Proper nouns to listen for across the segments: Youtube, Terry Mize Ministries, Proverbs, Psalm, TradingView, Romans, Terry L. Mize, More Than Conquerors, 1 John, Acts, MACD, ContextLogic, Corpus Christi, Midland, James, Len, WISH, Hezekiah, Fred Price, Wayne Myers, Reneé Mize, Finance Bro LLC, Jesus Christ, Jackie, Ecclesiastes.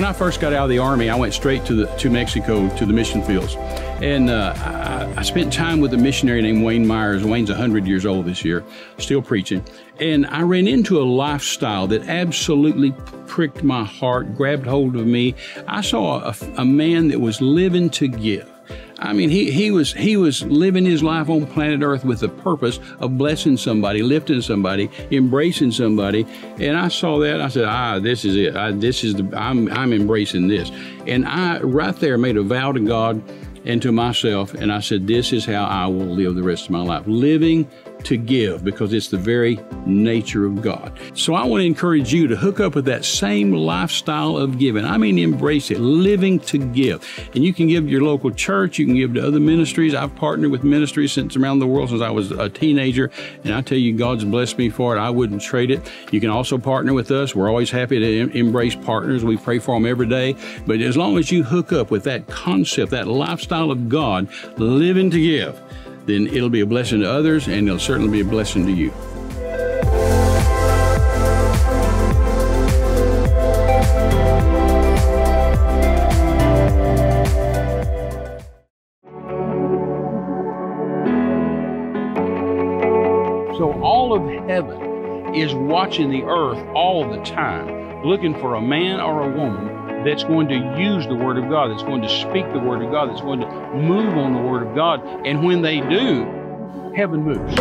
When I first got out of the Army, I went straight to Mexico, to the mission fields. And I spent time with a missionary named Wayne Myers. Wayne's 100 years old this year, still preaching. And I ran into a lifestyle that absolutely pricked my heart, grabbed hold of me. I saw a man that was living to give. I mean, he was living his life on planet Earth with the purpose of blessing somebody, lifting somebody, embracing somebody. And I saw that. I said, this is it. I'm embracing this. And I right there made a vow to God and to myself. And I said, this is how I will live the rest of my life, living to give, because it's the very nature of God. So I want to encourage you to hook up with that same lifestyle of giving. I mean, embrace it, living to give. And you can give to your local church, you can give to other ministries. I've partnered with ministries since around the world since I was a teenager, and I tell you, God's blessed me for it. I wouldn't trade it. You can also partner with us. We're always happy to embrace partners. We pray for them every day. But as long as you hook up with that concept, that lifestyle of God, living to give, then it'll be a blessing to others, and it'll certainly be a blessing to you. So all of heaven is watching the earth all the time, looking for a man or a woman that's going to use the Word of God, that's going to speak the Word of God, that's going to move on the Word of God. And when they do, heaven moves.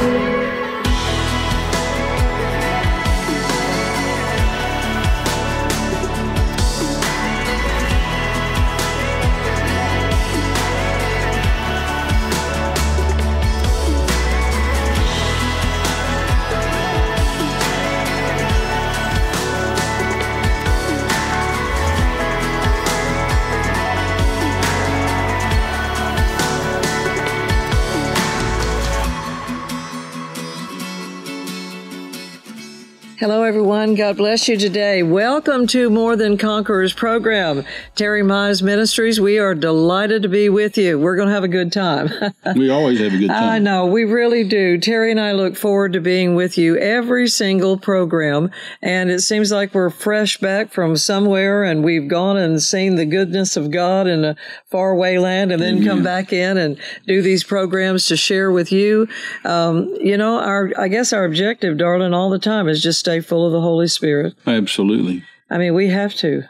Hello, everyone. God bless you today. Welcome to More Than Conquerors program. Terry Mize Ministries, we are delighted to be with you. We're going to have a good time. We always have a good time. I know, we really do. Terry and I look forward to being with you every single program. And it seems like we're fresh back from somewhere, and we've gone and seen the goodness of God in a faraway land, and then come back in and do these programs to share with you. You know, I guess our objective, darling, all the time is just stay full of the Holy Spirit. Absolutely. I mean, we have to.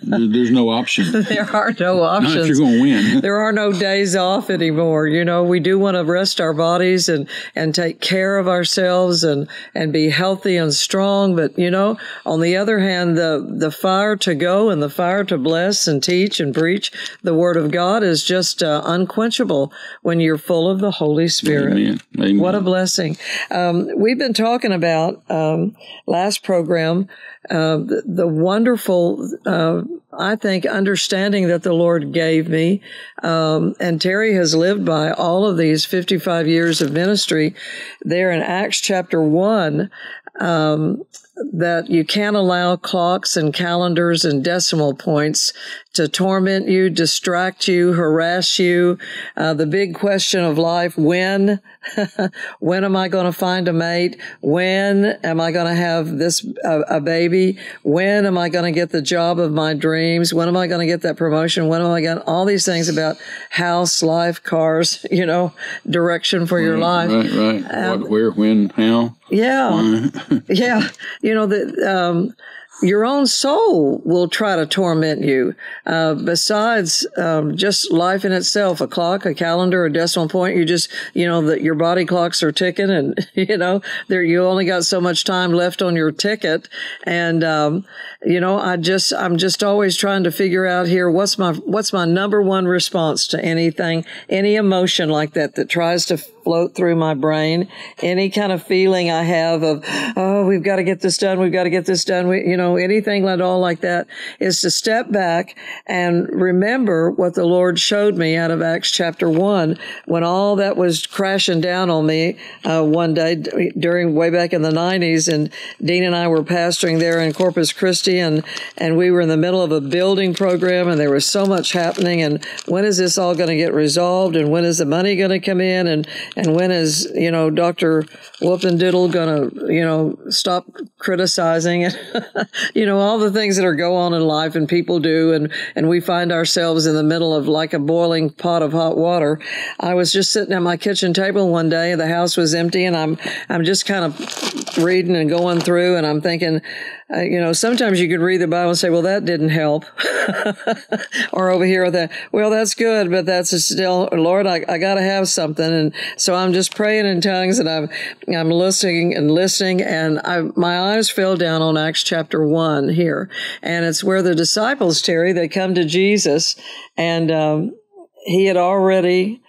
There's no option. There are no options. Not if you're going to win. There are no days off anymore. You know, we do want to rest our bodies and take care of ourselves and be healthy and strong. But, you know, on the other hand, the fire to go and the fire to bless and teach and preach the Word of God is just unquenchable when you're full of the Holy Spirit. Amen. Amen. What a blessing. We've been talking about last program, the wonderful... I think understanding that the Lord gave me, and Terry has lived by all of these 55 years of ministry there in Acts chapter 1, that you can't allow clocks and calendars and decimal points to torment you, distract you, harass you. The big question of life, when? When am I going to find a mate? When am I going to have this a baby? When am I going to get the job of my dreams? When am I going to get that promotion? When am I going to... All these things about house, life, cars, you know, direction for your life. Right, right. What, where, when, how. Yeah. Yeah. You know, your own soul will try to torment you. Besides just life in itself, a clock, a calendar, a decimal point, you just, you know, that your body clocks are ticking, and, you know, you only got so much time left on your ticket. And, you know, I'm just always trying to figure out here, what's my number one response to anything, any emotion like that tries to float through my brain, any kind of feeling I have of, oh, we've got to get this done, we've got to get this done, you know, anything at all like that, is to step back and remember what the Lord showed me out of Acts chapter 1, when all that was crashing down on me one day way back in the 90s, and Dean and I were pastoring there in Corpus Christi, and we were in the middle of a building program, and there was so much happening, and when is this all going to get resolved, and when is the money going to come in, and when is, you know, Dr. Whoop and Diddle going to, you know, stop criticizing? you know, all the things that are going on in life and people do, and we find ourselves in the middle of like a boiling pot of hot water. I was just sitting at my kitchen table one day, the house was empty, and I'm just kind of reading and going through, and I'm thinking, you know, sometimes you could read the Bible and say, well, that didn't help. Or over here with that, well, that's good, but that's still, Lord, I got to have something. And so I'm just praying in tongues, and I'm listening, and my eyes fell down on Acts chapter 1 here. And it's where the disciples, Terry, they come to Jesus, and he had already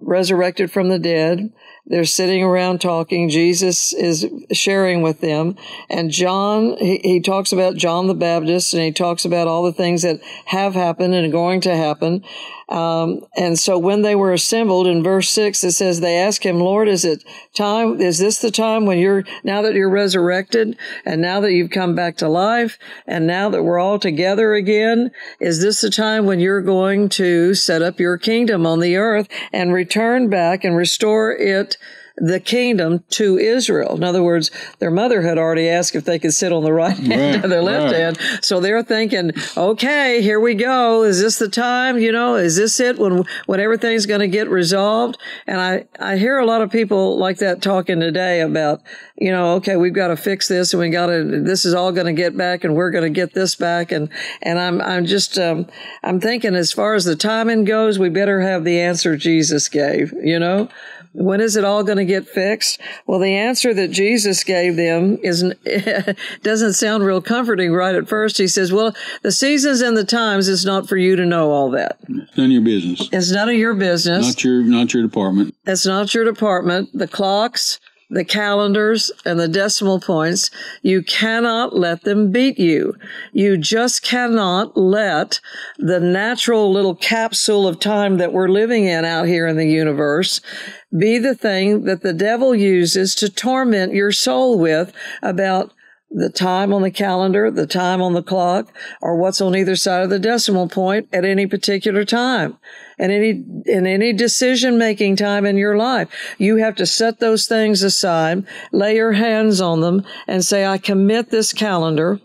resurrected from the dead. They're sitting around talking. Jesus is sharing with them. And John, he talks about John the Baptist, and he talks about all the things that have happened and are going to happen. And so when they were assembled, in verse 6, it says, they asked him, Lord, is it time? Is this the time when now that you're resurrected, and now that you've come back to life, and now that we're all together again, is this the time when you're going to set up your kingdom on the earth and return back and restore it, the kingdom, to Israel? In other words, their mother had already asked if they could sit on the right hand or their left hand. So they're thinking, okay, here we go. Is this the time? You know, is this it when everything's going to get resolved? And I hear a lot of people like that talking today about, you know, okay, we've got to fix this, and this is all going to get back, and we're going to get this back. And I'm just, I'm thinking, as far as the timing goes, we better have the answer Jesus gave, you know? When is it all going to get fixed? Well, the answer that Jesus gave them doesn't sound real comforting right at first. He says, well, the seasons and the times is not for you to know all that. It's none of your business. It's none of your business. Not your department. It's not your department. The clocks, the calendars, and the decimal points, you cannot let them beat you. You just cannot let the natural little capsule of time that we're living in out here in the universe be the thing that the devil uses to torment your soul with about the time on the calendar, the time on the clock, or what's on either side of the decimal point at any particular time, and in any decision-making time in your life. You have to set those things aside, lay your hands on them, and say, I commit this calendar,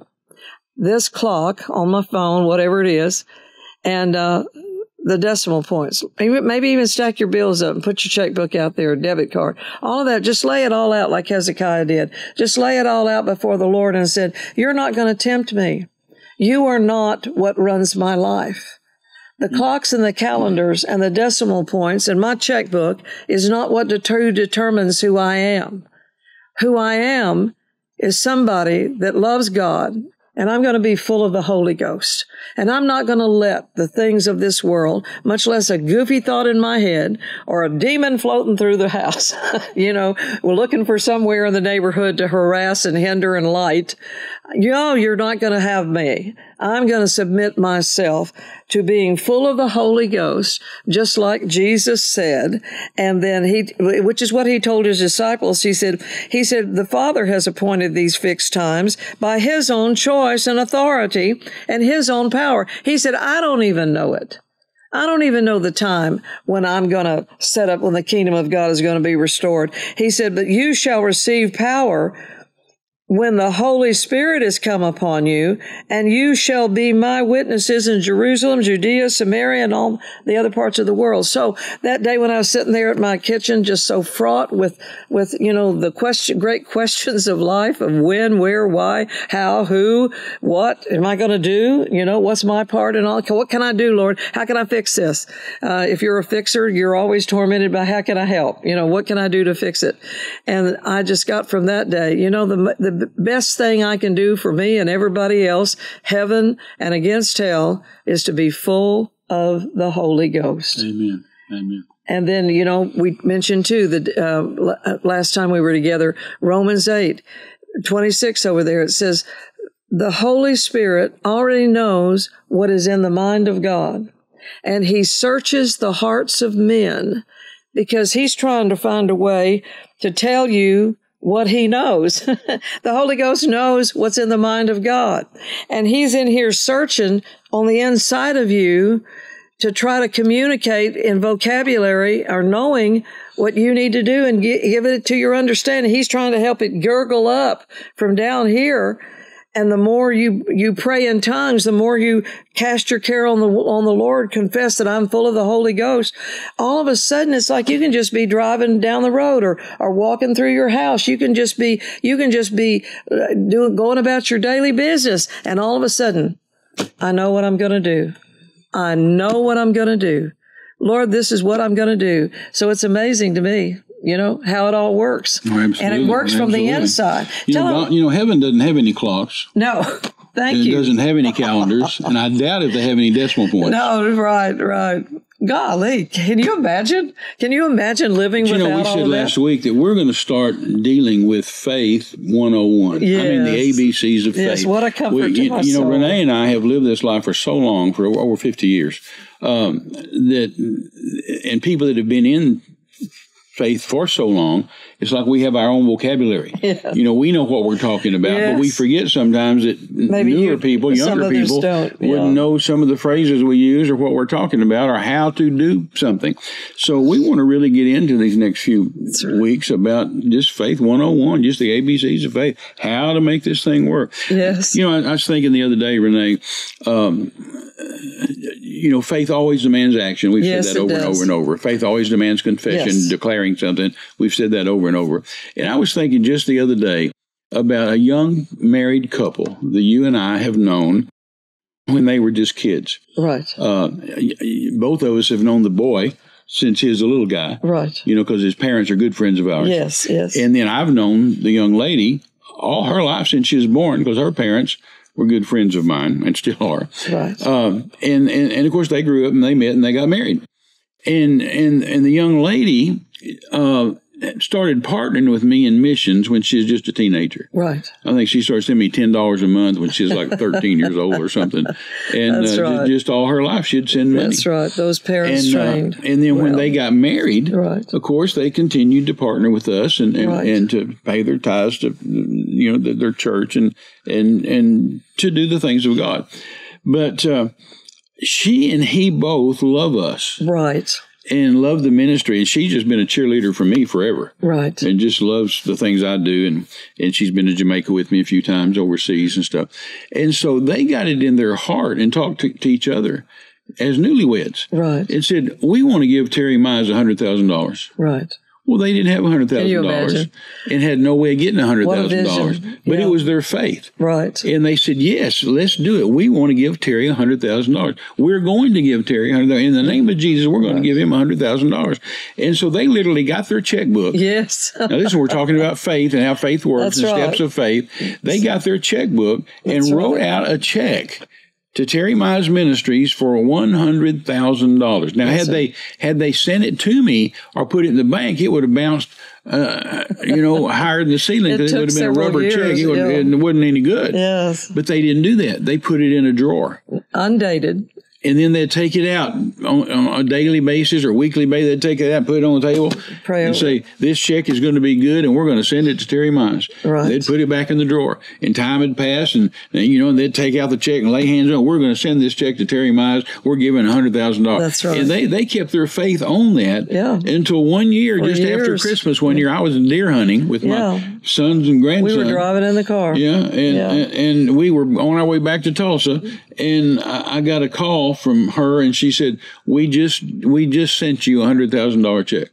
this clock on my phone, whatever it is, and the decimal points. Maybe even stack your bills up and put your checkbook out there, debit card, all of that. Just lay it all out like Hezekiah did. Just lay it all out before the Lord and said, you're not going to tempt me. You are not what runs my life. The clocks and the calendars and the decimal points and my checkbook is not what determines who I am. Who I am is somebody that loves God, and I'm going to be full of the Holy Ghost. And I'm not going to let the things of this world, much less a goofy thought in my head or a demon floating through the house, you know, we're looking for somewhere in the neighborhood to harass and hinder and light. No, you're not going to have me. I'm going to submit myself to being full of the Holy Ghost, just like Jesus said. And then which is what he told his disciples. He said, the Father has appointed these fixed times by his own choice and authority and his own power. He said, I don't even know it. I don't even know the time when I'm going to set up when the kingdom of God is going to be restored. He said, but you shall receive power when the Holy Spirit has come upon you, and you shall be my witnesses in Jerusalem, Judea, Samaria, and all the other parts of the world. So that day when I was sitting there at my kitchen, just so fraught with you know, the great questions of life, of when, where, why, how, who, what am I going to do? You know, what's my part in all? What can I do, Lord? How can I fix this? If you're a fixer, you're always tormented by how can I help? You know, what can I do to fix it? And I just got from that day, you know, the best thing I can do for me and everybody else, heaven and against hell, is to be full of the Holy Ghost. Amen. Amen. And then, you know, we mentioned too that last time we were together, Romans 8:26 over there, it says, the Holy Spirit already knows what is in the mind of God, and he searches the hearts of men, because he's trying to find a way to tell you what he knows. The Holy Ghost knows what's in the mind of God. And he's in here searching on the inside of you to try to communicate in vocabulary or knowing what you need to do and give it to your understanding. He's trying to help it gurgle up from down here. And the more you pray in tongues, the more you cast your care on the Lord, confess that I'm full of the Holy Ghost. All of a sudden, it's like you can just be driving down the road or walking through your house. You can just be going about your daily business. And all of a sudden, I know what I'm going to do. I know what I'm going to do. Lord, this is what I'm going to do. So it's amazing to me, you know, how it all works. Oh, and it works from the inside. You know, heaven doesn't have any clocks. No, thank you. It doesn't have any calendars, and I doubt if they have any decimal points. No, right. Golly, can you imagine? Can you imagine living without all that? You know, we said last week that we're going to start dealing with Faith 101. Yes. I mean, the ABCs of faith. Yes, what a comfort to my soul. You know, Renee and I have lived this life for so long, for over 50 years, and people that have been in faith for so long, it's like we have our own vocabulary. Yes. You know, we know what we're talking about, yes, but we forget sometimes that maybe newer people, younger people, wouldn't know some of the phrases we use or what we're talking about or how to do something. So we want to really get into these next few weeks about just Faith 101, just the ABCs of faith, how to make this thing work. Yes. You know, I was thinking the other day, Renee, you know, faith always demands action. We've said that over and over and over. Faith always demands confession, declaring something. We've said that over and over. And I was thinking just the other day about a young married couple that you and I have known when they were just kids. Right. Both of us have known the boy since he was a little guy. Right. You know, because his parents are good friends of ours. Yes, yes. And then I've known the young lady all her life since she was born because her parents were good friends of mine and still are. Right. And of course, they grew up and they met and they got married. And the young lady started partnering with me in missions when she was just a teenager. Right. I think she started sending me $10 a month when she was like 13 years old or something. And that's right. Just all her life she'd send money. That's right. Those parents trained. And then when they got married, of course, they continued to partner with us and to pay their tithes to their church and to do the things of God. But she and he both love us. Right. And love the ministry. And she's just been a cheerleader for me forever. Right. And just loves the things I do. And she's been to Jamaica with me a few times overseas and stuff. And so they got it in their heart and talked to each other as newlyweds. Right. And said, we want to give Terry Mize $100,000. Right. Well, they didn't have $100,000 and had no way of getting $100,000, but it was their faith. Right. And they said, yes, let's do it. We want to give Terry $100,000. We're going to give Terry $100,000. In the name of Jesus, we're going to give him $100,000. And so they literally got their checkbook. Yes. Now, listen, we're talking about faith and how faith works and steps of faith. They got their checkbook and wrote out a check to Terry Mize Ministries for $100,000. Now, had they sent it to me or put it in the bank, it would have bounced, higher than the ceiling because it would have been a rubber check. It wasn't any good. Yes. But they didn't do that. They put it in a drawer. Undated. And then they'd take it out on a daily basis or weekly basis. They'd take it out, put it on the table, and say, this check is going to be good, and we're going to send it to Terry Mize. Right. They'd put it back in the drawer. And time had passed, and they'd take out the check and lay hands on it. We're going to send this check to Terry Mize. We're giving $100,000. That's right. And they kept their faith on that until one year, after Christmas one year, I was deer hunting with my sons and grandsons. We were driving in the car. Yeah, and we were on our way back to Tulsa, and I got a call from her, and she said, "We just sent you $100,000 check."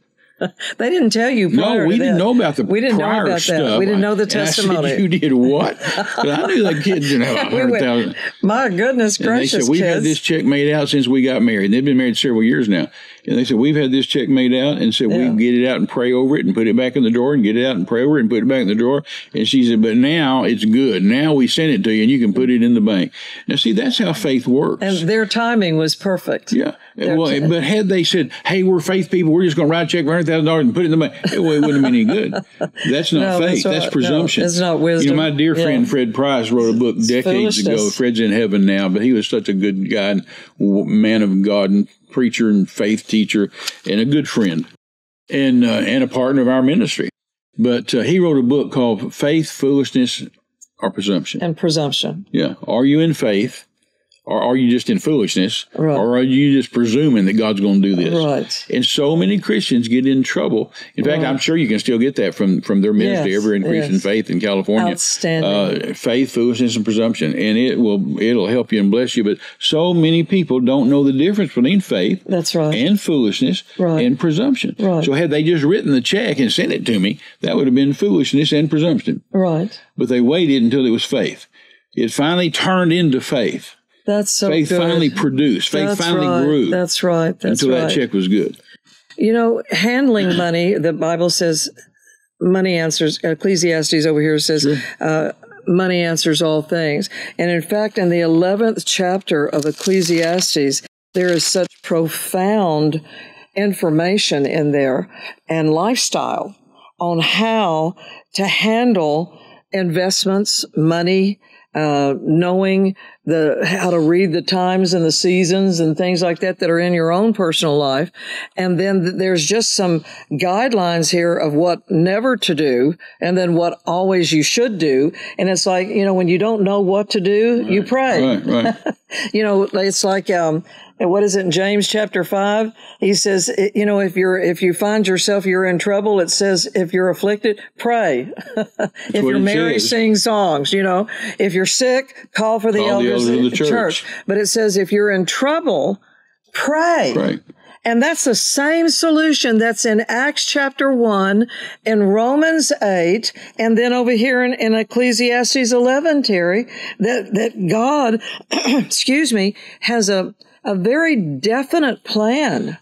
They didn't tell you. No, we didn't know about the prior stuff. We didn't know the testimony. I said, you did what? But I knew the kids didn't have $100,000. My goodness gracious! And they said, "We've had this check made out since we got married." And they've been married several years now. And they said, "We've had this check made out," and said, "We get it out and pray over it and put it back in the drawer and get it out and pray over it and put it back in the drawer." And she said, "But now it's good. Now we sent it to you and you can put it in the bank." Now, see, that's how faith works. And their timing was perfect. Yeah. Well, but had they said, "Hey, we're faith people. We're just going to write a check for $100,000 and put it in the bank," it wouldn't have been any good. That's not faith. That's presumption. That's not wisdom. You know, my dear friend Fred Price wrote a book decades ago. Fred's in heaven now, but he was such a good guy and man of God and preacher and faith teacher and a good friend and a partner of our ministry. But he wrote a book called Faith, Foolishness, or Presumption. And Presumption. Yeah. Are you in faith? Or are you just in foolishness? Right. Or are you just presuming that God's going to do this? Right. And so many Christians get in trouble. In fact, I'm sure you can still get that from their ministry, Ever Increase in Faith in California. Outstanding. Faith, Foolishness, and Presumption. And it'll help you and bless you. But so many people don't know the difference between faith and foolishness and presumption. Right. So had they just written the check and sent it to me, that would have been foolishness and presumption. Right. But they waited until it was faith. It finally turned into faith. That's so good. Faith finally produced. Faith finally grew. That's right. Until that check was good. You know, handling money, the Bible says money answers. Ecclesiastes over here says money answers all things. And in fact, in the 11th chapter of Ecclesiastes, there is such profound information in there and lifestyle on how to handle investments, money, knowing how to read the times and the seasons and things like that that are in your own personal life. And then there's just some guidelines here of what never to do and then what always you should do. And it's like, you know, when you don't know what to do, you pray. Right, right. You know, it's like, what is it in James chapter 5? He says, you know, if you find yourself you're in trouble, it says, if you're afflicted, pray. If you're married, sing songs, you know. If you're sick, call for the elders of the church. But it says, if you're in trouble, pray. Right. And that's the same solution that's in Acts chapter 1, in Romans 8, and then over here in Ecclesiastes 11, Terry, that God, excuse me, has a very definite plan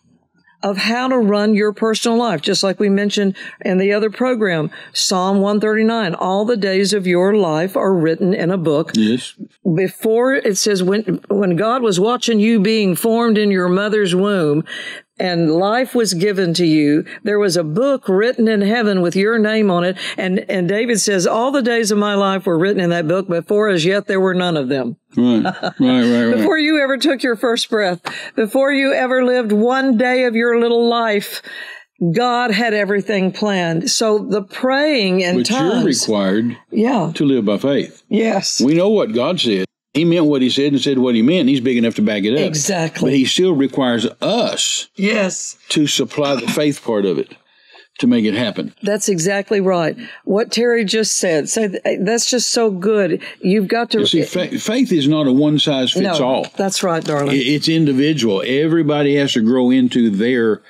of how to run your personal life, just like we mentioned in the other program, Psalm 139. All the days of your life are written in a book. Yes. Before it says, when God was watching you being formed in your mother's womb, and life was given to you, there was a book written in heaven with your name on it. And David says, all the days of my life were written in that book before as yet there were none of them. Right, right, right. Before you ever took your first breath, before you ever lived one day of your little life, God had everything planned. So the praying and times. Which you're required to live by faith. Yes. We know what God said. He meant what he said and said what he meant. He's big enough to back it up. Exactly. But he still requires us to supply the faith part of it to make it happen. That's exactly right. What Terry just said. So that's just so good. You've got to... You see, faith is not a one-size-fits-all. No, that's right, darling. It's individual. Everybody has to grow into their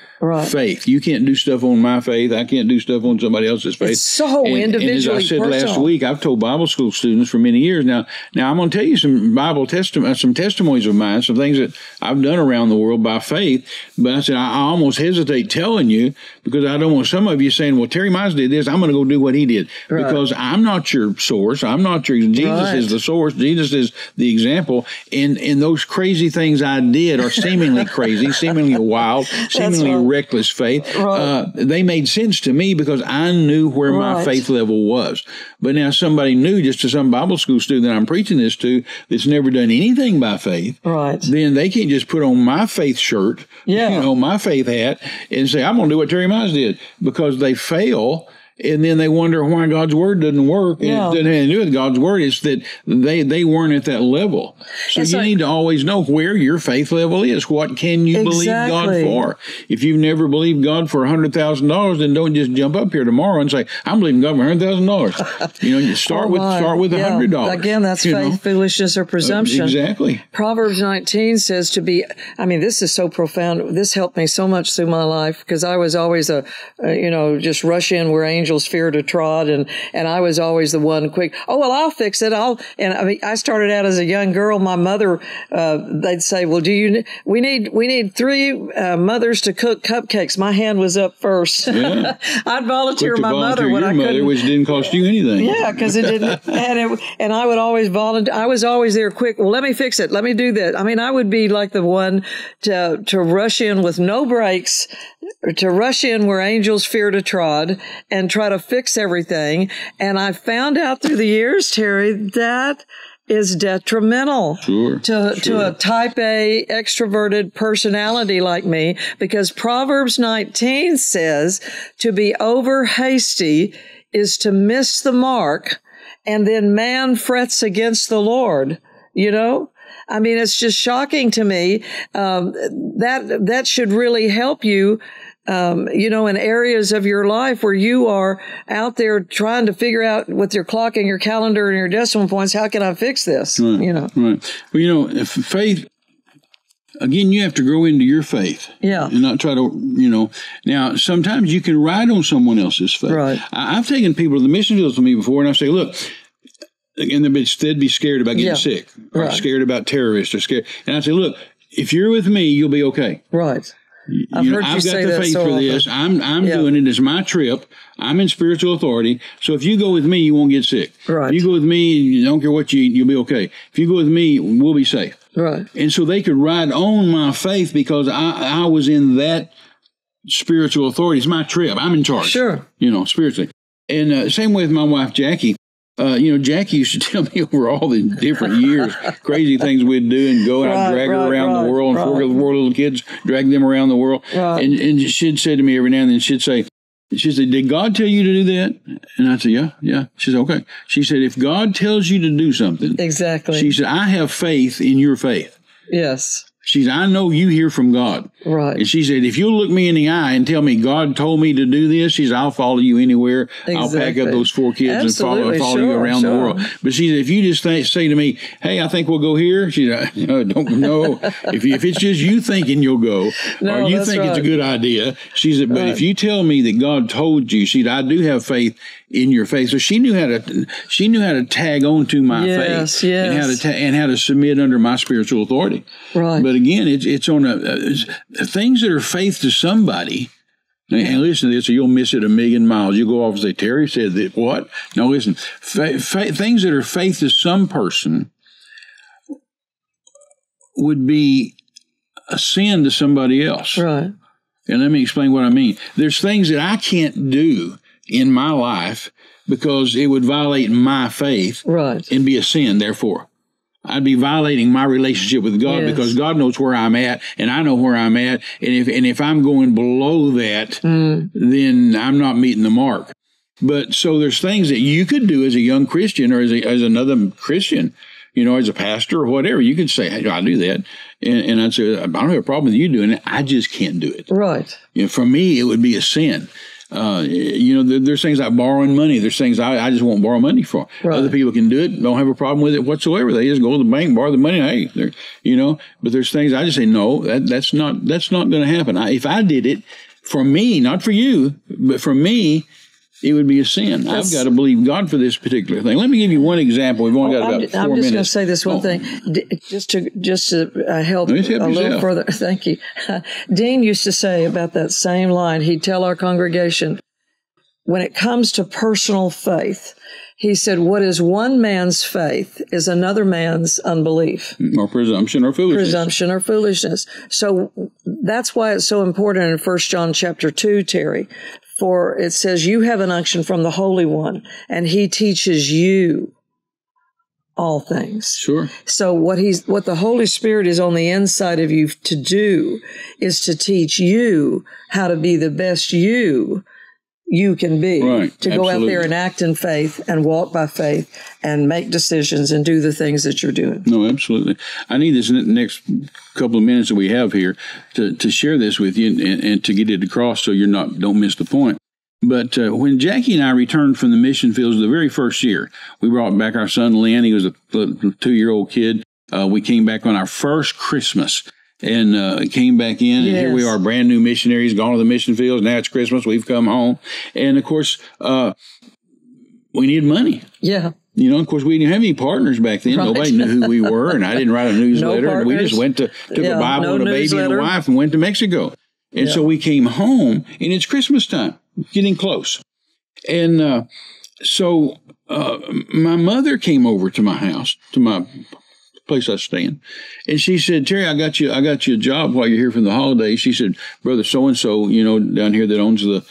faith. You can't do stuff on my faith. I can't do stuff on somebody else's faith. It's so individually and as I said personal. Last week, I've told Bible school students for many years now. Now I'm going to tell you some some testimonies of mine, some things that I've done around the world by faith. But I said I almost hesitate telling you because I don't want some of you saying, "Well, Terry Mize did this. I'm going to go do what he did," because I'm not your source. I'm not your Jesus is the source. Jesus is the example. And those crazy things I did are seemingly crazy, seemingly wild, seemingly reckless faith. They made sense to me because I knew where my faith level was. But now somebody new, just to some Bible school student that I'm preaching this to, that's never done anything by faith, then they can't just put on my faith shirt, you know, my faith hat, and say, I'm going to do what Terry Mize did, because they fail. And then they wonder why God's word doesn't work. It doesn't have anything to do with God's word. It's that they weren't at that level. So you need to always know where your faith level is. What can you believe God for? If you've never believed God for $100,000, then don't just jump up here tomorrow and say, I'm believing God for $100,000. You know, you start with $100. Again, that's faith, foolishness, or presumption. Exactly. Proverbs 19 says to be, I mean, this is so profound. This helped me so much through my life because I was always just rush in where angels fear to trod, and I was always the one quick. Oh well, I'll fix it. I started out as a young girl. My mother, they'd say, "Well, we need three mothers to cook cupcakes." My hand was up first. Yeah. I'd volunteer my mother when I could, which didn't cost you anything. Yeah, because it didn't. and I would always volunteer. I was always there quick. Well, let me fix it. Let me do that. I mean, I would be like the one to rush in with no brakes, to rush in where angels fear to trod, and try to fix everything. And I found out through the years, Terry, that is detrimental to a type A extroverted personality like me, because Proverbs 19 says to be over hasty is to miss the mark, and then man frets against the Lord, you know? I mean, it's just shocking to me. That should really help you, in areas of your life where you are out there trying to figure out with your clock and your calendar and your decimal points, how can I fix this? Right, Right. Well, if faith, again, you have to grow into your faith. Yeah. And not try to, Now, sometimes you can ride on someone else's faith. Right. I've taken people to the mission fields with me before, and I say, look, and they'd be scared about getting sick, or scared about terrorists, or scared. And I say, look, if you're with me, you'll be okay. Right. I've got the faith for this. I'm doing it. It's my trip. I'm in spiritual authority. So if you go with me, you won't get sick. Right. If you go with me, I don't care what you eat, you'll be okay. If you go with me, we'll be safe. Right. And so they could ride on my faith because I was in that spiritual authority. It's my trip. I'm in charge. Sure. Spiritually. And same way with my wife, Jackie. Jackie used to tell me over all the different years crazy things we'd do and go, and I'd drag her around the world and four little kids, drag them around the world. Right. And she'd say to me every now and then, she'd say, did God tell you to do that? And I'd say, yeah. She said, okay. She said, if God tells you to do something. Exactly. She said, I have faith in your faith. Yes. She said, I know you hear from God. Right. And she said, if you'll look me in the eye and tell me God told me to do this, she said, I'll follow you anywhere. Exactly. I'll pack up those four kids and follow you around the world. But she said, if you just say to me, hey, I think we'll go here. She said, no. If it's just you thinking you'll go, or you think it's a good idea. She said, but if you tell me that God told you, she said, I do have faith in your faith. So she knew how to tag on to my faith and how to submit under my spiritual authority. Right. But again, it's on things that are faith to somebody. And listen to this, or you'll miss it a million miles. You'll go off and say, Terry said that, what? No, listen, things that are faith to some person would be a sin to somebody else. Right. And let me explain what I mean. There's things that I can't do in my life because it would violate my faith and be a sin, therefore. I'd be violating my relationship with God because God knows where I'm at and I know where I'm at. And if I'm going below that, then I'm not meeting the mark. But so there's things that you could do as a young Christian or as another Christian, as a pastor or whatever. You could say, hey, I do that. And I'd say, I don't have a problem with you doing it. I just can't do it. Right. For me, it would be a sin. There's things like borrowing money. There's things I just won't borrow money for. Right. Other people can do it, don't have a problem with it whatsoever. They just go to the bank, borrow the money. Hey, but there's things I just say, no, that's not going to happen. If I did it for me, not for you, but for me, it would be a sin. I've got to believe God for this particular thing. Let me give you one example. We've only got about 4 minutes. I'm just going to say this one thing, just to help a little further. Thank you. Dean used to say about that same line, he'd tell our congregation, when it comes to personal faith, he said, what is one man's faith is another man's unbelief. Or presumption or foolishness. So that's why it's so important in 1 John chapter 2, Terry, for it says, you have an unction from the Holy One, and he teaches you all things. Sure. So what the Holy Spirit is on the inside of you to do is to teach you how to be the best you can be, to go out there and act in faith and walk by faith and make decisions and do the things that you're doing. No, absolutely. I need this next couple of minutes that we have here to share this with you and to get it across so don't miss the point. But when Jackie and I returned from the mission fields the very first year, we brought back our son, Len. He was a 2-year-old kid. We came back on our first Christmas. And came back in, and here we are, brand new missionaries, gone to the mission fields. Now it's Christmas. We've come home. And, of course, we need money. Yeah. Of course, we didn't have any partners back then. Right. Nobody knew who we were, and I didn't write a newsletter. And we just took a Bible and a baby and a wife and went to Mexico. And so we came home, and it's Christmas time, getting close. And so my mother came over to my house, to my place I stay in. And she said, Terry, I got you a job while you're here from the holidays. She said, brother so-and-so, down here that owns the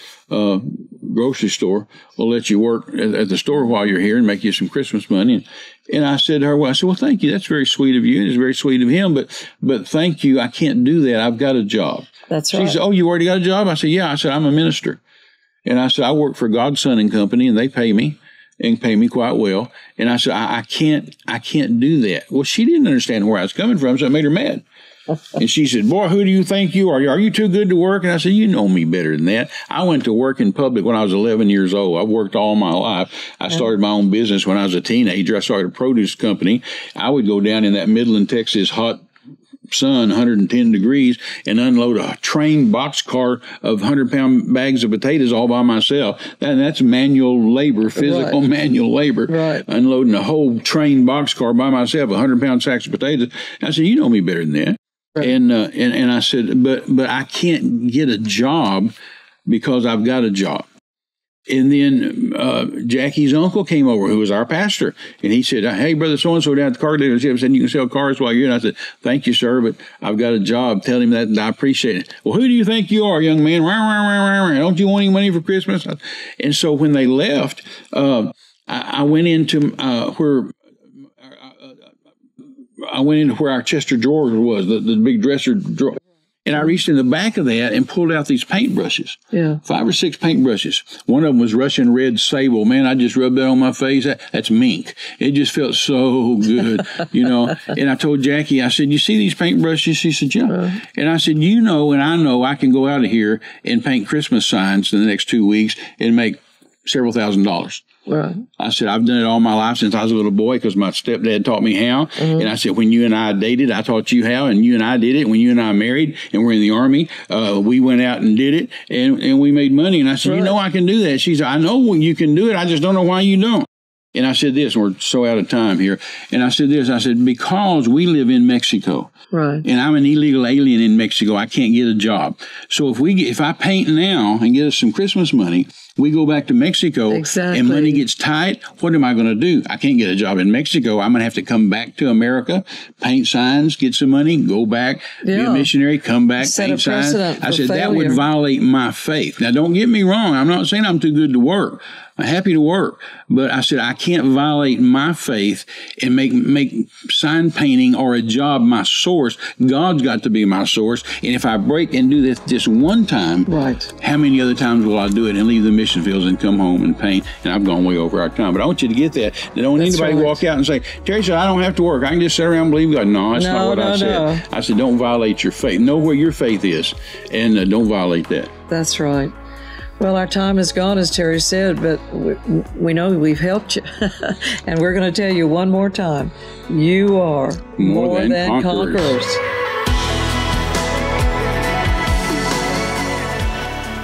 grocery store will let you work at the store while you're here and make you some Christmas money. And I said to her, well, thank you. That's very sweet of you. And it's very sweet of him, but thank you. I can't do that. I've got a job. That's right. She said, oh, you already got a job? I said, yeah. I said, I'm a minister. And I said, I work for Godson and Company and they pay me. and pay me quite well. And I said, I can't do that. Well, she didn't understand where I was coming from, so I made her mad. And she said, boy, who do you think you are? Are you too good to work? And I said, you know me better than that. I went to work in public when I was 11 years old. I worked all my life. I started my own business when I was a teenager. I started a produce company. I would go down in that Midland, Texas hot sun, 110 degrees, and unload a train boxcar of 100-pound bags of potatoes all by myself. And that's manual labor, physical manual labor, unloading a whole train boxcar by myself, 100-pound sacks of potatoes. And I said, you know me better than that. Right. And I said, but I can't get a job because I've got a job. And then Jackie's uncle came over, who was our pastor, and he said, hey, brother so-and-so down at the car dealership said you can sell cars while you're in. I said, thank you, sir, but I've got a job. Tell him that, and I appreciate it. Well, who do you think you are, young man? Don't you want any money for Christmas? And so when they left, I went into where our chest of drawers was, the big dresser drawer. And I reached in the back of that and pulled out these paintbrushes, 5 or 6 paintbrushes. One of them was Russian red sable. Man, I just rubbed that on my face. That's mink. It just felt so good, you know. And I told Jackie, I said, you see these paintbrushes? She said, yeah. And I said, you know, and I know I can go out of here and paint Christmas signs in the next 2 weeks and make several $1,000s. Right. I said, I've done it all my life since I was a little boy because my stepdad taught me how. And I said, when you and I dated, I taught you how, and you and I did it. When you and I married and were in the Army, we went out and did it, and we made money. And I said, you know I can do that. She said, I know you can do it. I just don't know why you don't. And I said this, and we're so out of time here. And I said this, I said, because we live in Mexico, and I'm an illegal alien in Mexico, I can't get a job. So if I paint now and get us some Christmas money, we go back to Mexico and money gets tight, what am I going to do? I can't get a job in Mexico. I'm going to have to come back to America, paint signs, get some money, go back, be a missionary, come back, paint signs. I said, that would violate my faith. Now, don't get me wrong. I'm not saying I'm too good to work. I'm happy to work. But I said, I can't violate my faith and make sign painting or a job my source. God's got to be my source. And if I break and do this just one time, how many other times will I do it and leave the mission fields and come home and paint? And I've gone way over our time. But I want you to get that. That don't anybody walk out and say, Terry said, I don't have to work. I can just sit around and believe God. No, that's not what I said. I said, don't violate your faith. Know where your faith is and don't violate that. That's right. Well, our time is gone, as Terry said, but we know we've helped you. And we're going to tell you one more time, you are more than conquerors.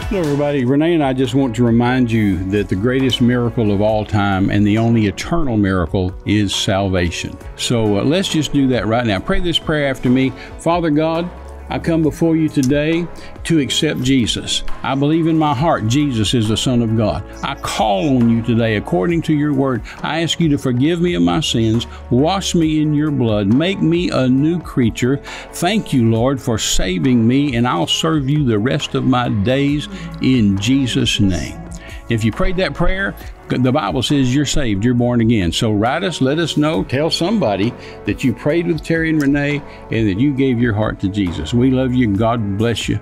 Hello, everybody. Renee and I just want to remind you that the greatest miracle of all time and the only eternal miracle is salvation. So let's just do that right now. Pray this prayer after me. Father God, I come before you today to accept Jesus. I believe in my heart Jesus is the Son of God. I call on you today according to your word. I ask you to forgive me of my sins, wash me in your blood, make me a new creature. Thank you, Lord, for saving me, and I'll serve you the rest of my days in Jesus' name. If you prayed that prayer, the Bible says you're saved, you're born again. So write us, let us know, tell somebody that you prayed with Terry and Renee and that you gave your heart to Jesus. We love you. God bless you.